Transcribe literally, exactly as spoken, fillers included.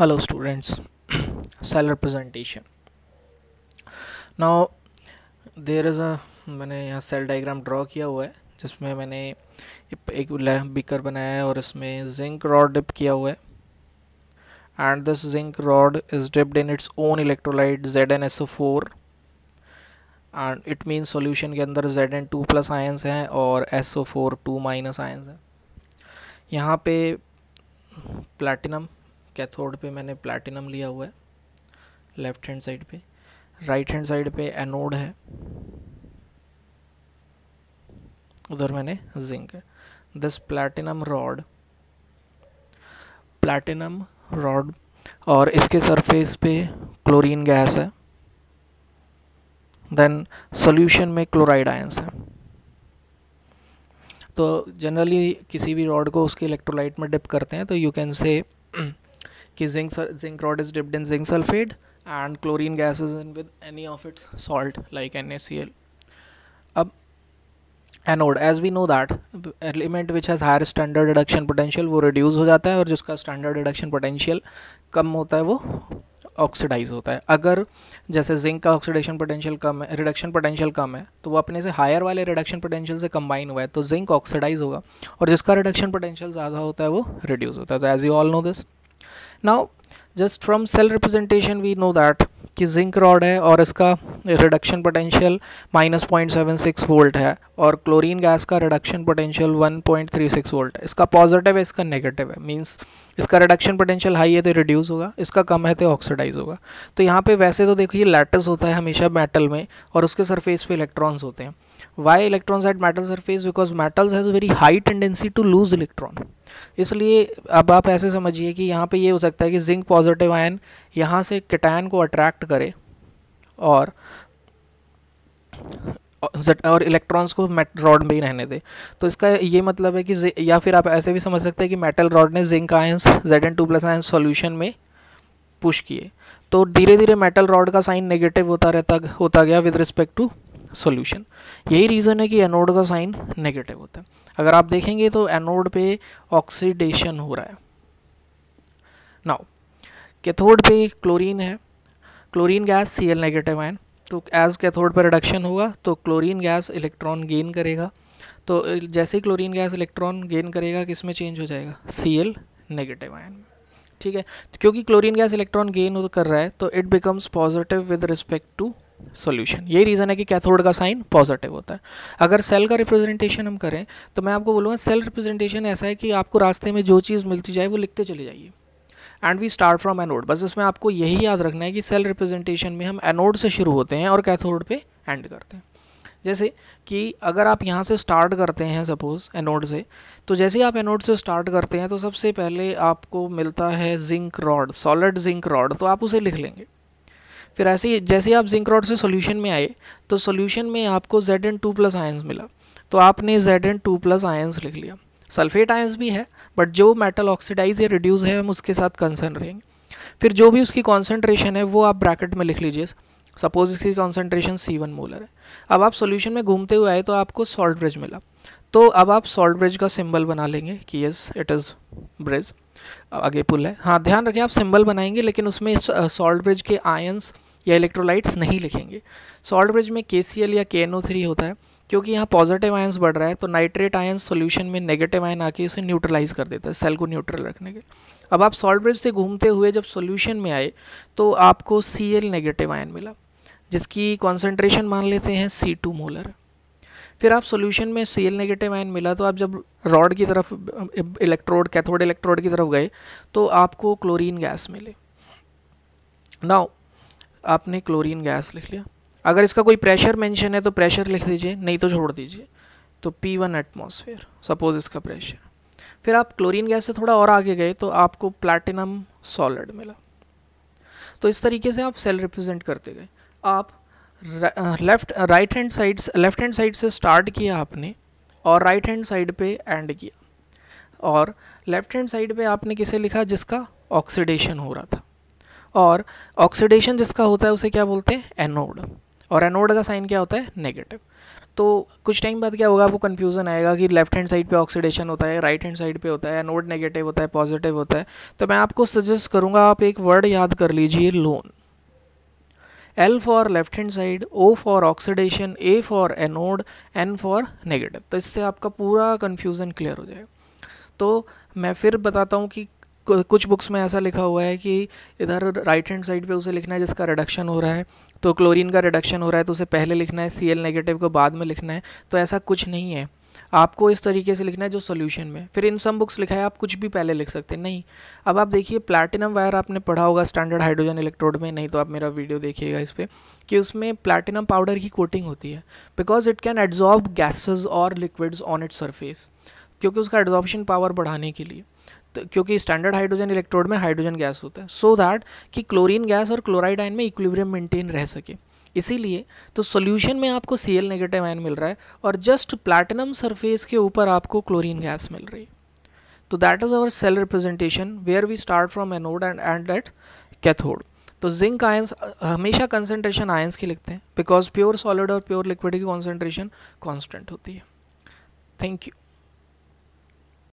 Hello students, cell representation. Now there is a मैंने यहाँ cell diagram draw किया हुआ है जिसमें मैंने एक बीकर बनाया है और इसमें जिंक रॉड डिप किया हुआ है and this zinc rod is dipped in its own electrolyte Z n S O four and it mean solution के अंदर Z n two plus ions हैं और S O four two minus ions हैं। यहाँ पे प्लैटिनम कैथोड पे मैंने platinum लिया हुआ है, लेफ्ट हैंड साइड पे, राइट हैंड साइड पे एनोड है, उधर मैंने जिंक है। This platinum rod platinum rod और इसके सरफेस पे क्लोरीन गैस है, देन सॉल्यूशन में क्लोराइड आयंस है। तो जनरली किसी भी रॉड को उसके इलेक्ट्रोलाइट में डिप करते हैं तो यू कैन से कि zinc zinc rod is dipped in zinc sulphate and chlorine gas is in with any of its salt like N a C l। अब anode, as we know that element which has higher standard reduction potential वो reduce हो जाता है और जिसका standard reduction potential कम होता है वो ऑक्सीडाइज होता है। अगर जैसे जिंक का ऑक्सीडेशन पोटेंशियल कम है, रिडक्शन पोटेंशियल कम है, तो वो अपने से हायर वाले रिडक्शन पोटेंशियल से कंबाइन हुआ है तो जिंक ऑक्सीडाइज होगा और जिसका रिडक्शन पोटेंशियल ज़्यादा होता है वो रिड्यूस होता है। तो as you all know this, now just from cell representation we know that कि जिंक रॉड है और इसका reduction potential minus point seven six volt है और क्लोरीन गैस का reduction potential one point three six volt है। इसका positive है, इसका नेगेटिव है, मींस इसका रिडक्शन पोटेंशियल हाई है तो रिड्यूस होगा, इसका कम है तो ऑक्सीडाइज होगा। तो यहाँ पे वैसे तो देखिए लैटिस होता है हमेशा मेटल में और उसके सरफेस पे इलेक्ट्रॉन्स होते हैं। Why electrons at metal surface? Because metals has very high tendency to lose electron. इसलिए अब आप ऐसे समझिए कि यहाँ पे ये हो सकता है कि जिंक पॉजिटिव आयन यहाँ से कैटायन को अट्रैक्ट करे और और इलेक्ट्रॉन्स को मेटल रॉड में ही रहने दे। तो इसका ये मतलब है कि, या फिर आप ऐसे भी समझ सकते हैं कि मेटल रॉड ने zinc ions Z n two plus ions solution में पुश किए तो धीरे धीरे मेटल रॉड का साइन नेगेटिव होता रहता होता गया विद रिस्पेक्ट टू सॉल्यूशन। यही रीज़न है कि एनोड का साइन नेगेटिव होता है। अगर आप देखेंगे तो एनोड पे ऑक्सीडेशन हो रहा है। नाउ कैथोड पे क्लोरीन है, chlorine gas Cl negative ion, तो एज कैथोड पर रिडक्शन होगा तो क्लोरीन गैस इलेक्ट्रॉन गेन करेगा। तो जैसे ही क्लोरीन गैस इलेक्ट्रॉन गेन करेगा किसमें चेंज हो जाएगा? Cl नेगेटिव आयन में। ठीक है, क्योंकि क्लोरीन गैस इलेक्ट्रॉन गेन कर रहा है तो it becomes positive with respect to solution. यही रीज़न है कि कैथोड का साइन पॉजिटिव होता है। अगर सेल का रिप्रेजेंटेशन हम करें तो मैं आपको बोलूँगा सेल रिप्रेजेंटेशन ऐसा है कि आपको रास्ते में जो चीज़ मिलती जाए वो लिखते चले जाइए and we start from anode. बस इसमें आपको यही याद रखना है कि सेल रिप्रेजेंटेशन में हम एनोड से शुरू होते हैं और कैथोड पे एंड करते हैं। जैसे कि अगर आप यहाँ से स्टार्ट करते हैं सपोज़ एनोड से, तो जैसे ही आप एनोड से स्टार्ट करते हैं तो सबसे पहले आपको मिलता है zinc rod, solid zinc rod, तो आप उसे लिख लेंगे। फिर ऐसे ही जैसे आप जिंक रॉड से सॉल्यूशन में आए तो सॉल्यूशन में आपको Z n two plus ions मिला तो आपने Z n two plus ions लिख लिया। सल्फेट आयंस भी है बट जो मेटल ऑक्सीडाइज या रिड्यूस है हम उसके साथ कंसर्न रहेंगे। फिर जो भी उसकी कॉन्सेंट्रेशन है वो आप ब्रैकेट में लिख लीजिए। सपोज इसकी कॉन्सेंट्रेशन C one मोलर है। अब आप सोल्यूशन में घूमते हुए आए तो आपको सॉल्ट ब्रिज मिला तो अब आप सॉल्ट ब्रिज का सिंबल बना लेंगे कि यस इट इज़ ब्रिज। आगे पुल है, हाँ ध्यान रखें आप सिंबल बनाएंगे लेकिन उसमें सॉल्ट ब्रिज के आयंस या इलेक्ट्रोलाइट्स नहीं लिखेंगे। सॉल्ट ब्रिज में K C l या K N O three होता है क्योंकि यहाँ पॉजिटिव आयंस बढ़ रहा है तो नाइट्रेट आयंस सॉल्यूशन में नेगेटिव आयन आके उसे न्यूट्रलाइज कर देता है सेल को न्यूट्रल रखने के। अब आप सॉल्ट ब्रिज से घूमते हुए जब सॉल्यूशन में आए तो आपको Cl नेगेटिव आयन मिला जिसकी कॉन्सेंट्रेशन मान लेते हैं C two मोलर। फिर आप सॉल्यूशन में Cl नेगेटिव आयन मिला तो आप जब रॉड की तरफ इलेक्ट्रोड कैथोड इलेक्ट्रोड की तरफ गए तो आपको क्लोरीन गैस मिले। नाउ आपने क्लोरीन गैस लिख लिया। अगर इसका कोई प्रेशर मेंशन है तो प्रेशर लिख दीजिए, नहीं तो छोड़ दीजिए। तो P one एटमॉस्फेयर सपोज इसका प्रेशर। फिर आप क्लोरीन गैस से थोड़ा और आगे गए तो आपको प्लैटिनम सॉलिड मिला। तो इस तरीके से आप सेल रिप्रेजेंट करते गए। आप left right hand side left hand side से स्टार्ट किया आपने और राइट हैंड साइड पे एंड किया और लेफ्ट हैंड साइड पे आपने किसे लिखा? जिसका ऑक्सीडेशन हो रहा था, और ऑक्सीडेशन जिसका होता है उसे क्या बोलते हैं? एनोड, और एनोड का साइन क्या होता है? नेगेटिव। तो कुछ टाइम बाद क्या होगा, आपको कन्फ्यूज़न आएगा कि लेफ्ट हैंड साइड पे ऑक्सीडेशन होता है, राइट हैंड साइड पे होता है, एनोड नेगेटिव होता है, पॉजिटिव होता है। तो मैं आपको सजेस्ट करूँगा आप एक वर्ड याद कर लीजिए, loan. L for left hand side, O for oxidation, A for anode, N for negative. तो इससे आपका पूरा कन्फ्यूज़न क्लियर हो जाएगा। तो मैं फिर बताता हूँ कि कुछ बुक्स में ऐसा लिखा हुआ है कि इधर राइट हैंड साइड पे उसे लिखना है जिसका रिडक्शन हो रहा है, तो क्लोरीन का रिडक्शन हो रहा है तो उसे पहले लिखना है, सी एल नेगेटिव को बाद में लिखना है। तो ऐसा कुछ नहीं है, आपको इस तरीके से लिखना है जो सोल्यूशन में। फिर इन सम बुक्स लिखा है आप कुछ भी पहले लिख सकते हैं, नहीं। अब आप देखिए, प्लैटिनम वायर आपने पढ़ा होगा स्टैंडर्ड हाइड्रोजन इलेक्ट्रोड में, नहीं तो आप मेरा वीडियो देखिएगा इस पर, कि उसमें प्लैटिनम पाउडर की कोटिंग होती है because it can adsorb gases और लिक्विड्स ऑन इट्स सरफेस, क्योंकि उसका एड्जॉर्प्शन पावर बढ़ाने के लिए, तो क्योंकि स्टैंडर्ड हाइड्रोजन इलेक्ट्रोड में हाइड्रोजन गैस होता है, सो so दैट कि क्लोरीन गैस और क्लोराइड आयन में इक्विलिब्रियम मेंटेन रह सके। इसीलिए तो सॉल्यूशन में आपको सी एल नेगेटिव आयन मिल रहा है और जस्ट प्लैटिनम सरफेस के ऊपर आपको क्लोरीन गैस मिल रही है। तो that is our cell representation where we start from anode and end at cathode. तो जिंक आयंस हमेशा कंसनट्रेशन आयंस की लिखते हैं बिकॉज प्योर सॉलिड और प्योर लिक्विड की कॉन्सेंट्रेशन कॉन्स्टेंट होती है। Thank you.